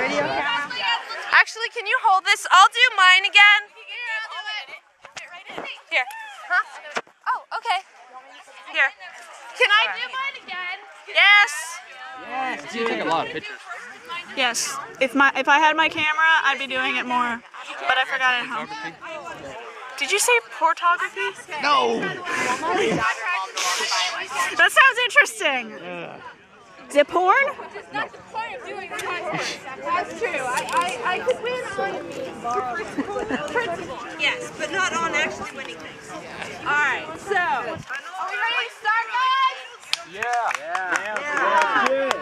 Radio cam. Actually, can you hold this? I'll do mine again. Here. Huh? Oh, okay. Here. Can I do mine again? Yes. Yes. You take a lot of pictures. Yes. If I had my camera, I'd be doing it more. But I forgot it at home. Did you say portography? No. That sounds interesting. Yeah. Is it porn? Which is not the point of doing it. That's true. I could win on principle. Yes, but not on actually winning things. All right. So, are we ready to start, guys? Yeah. Yeah. Good.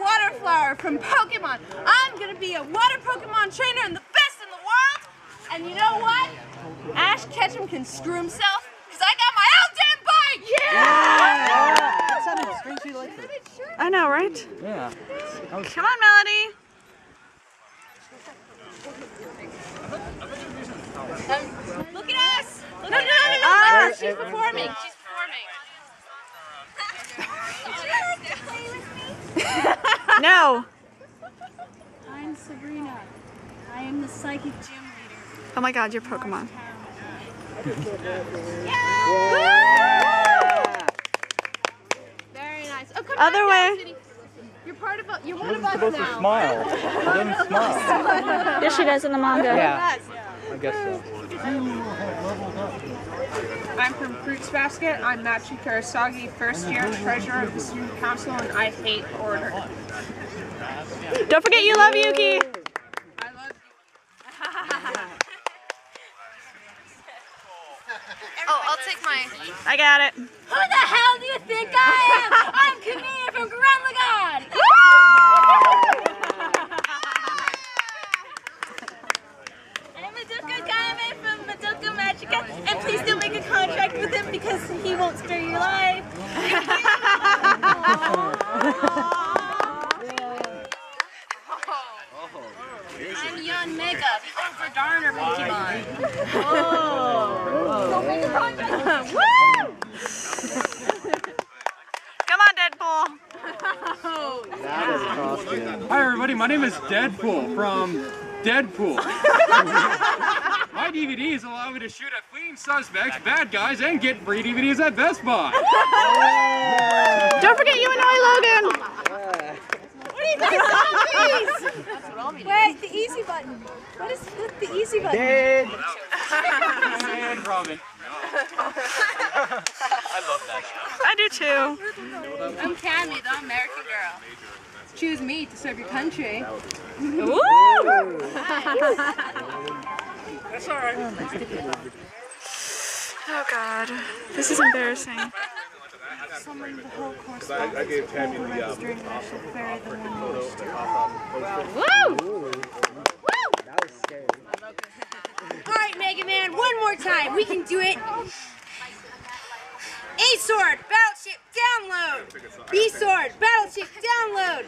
Waterflower from Pokemon. I'm gonna be a water Pokemon trainer and the best in the world. And you know what? Ash Ketchum can screw himself because I got my own damn bike. Yeah! Yeah. That sounded strangely like it. I know, right? Yeah. Okay. Come on, Melody. Look at us. Look at no. Ah, she's performing. She's No. I'm Sabrina. I am the psychic gym leader. Oh my God, you're Pokemon. Yeah. Very nice. Oh, come Other on, way. You're part of a, you're one of us supposed now. To smile. Doesn't smile. Yes, she does in the manga. Yeah. I guess so. I'm from Fruits Basket. I'm Machi Karasagi, first year treasurer of the student council, and I hate order. Don't forget you love Yuki! I love Yuki. Oh, I'll take mine. I got it. Who the hell do you think I am? I'm Camille from Grand Lagarde! And please don't make a contract with him because he won't spare your life. I'm Yon Mega, the over DarnerBeachymon. Oh. Don't make a contract. Woo! Come on, Deadpool. Oh. That is awesome. Hi, everybody. My name is Deadpool from Deadpool. My DVDs allow me to shoot at fleeing suspects, bad guys, and get free DVDs at Best Buy. Don't forget you and I, Logan. What do you guys think about these? Wait, the easy button. What is the easy button? Dead. And Robin. I love that show. I do too. I'm Candy, the American girl. Choose me to serve your country. Woo! That's all right. Oh God, this is embarrassing. Someone the whole course I gave Tammy the Woo! Woo! That was scary. All right, Mega Man, one more time. We can do it. A sword, battleship, download. B sword, battleship, download.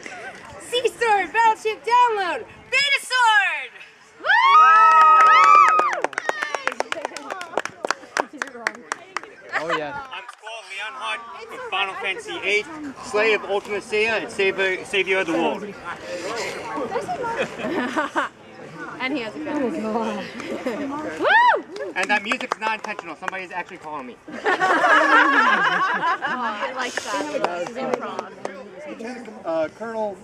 C sword, battleship, download. Beta sword. Woo! Oh yeah. I'm Squall Leonhard from Final Fantasy VIII, Slayer of Ultima Sia, and Savior of the World. And he has a gun. Oh, woo! And that music's not intentional. Somebody's actually calling me. Oh, I like that. Colonel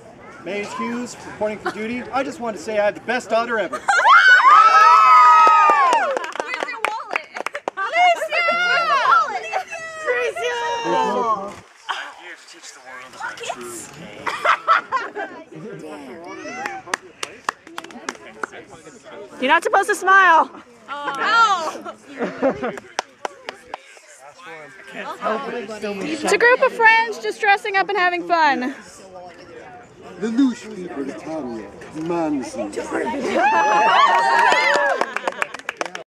Mays Hughes reporting for duty. I just want to say I have the best daughter ever. You're not supposed to smile. Oh. It's a group of friends just dressing up and having fun. The loose people, Italian,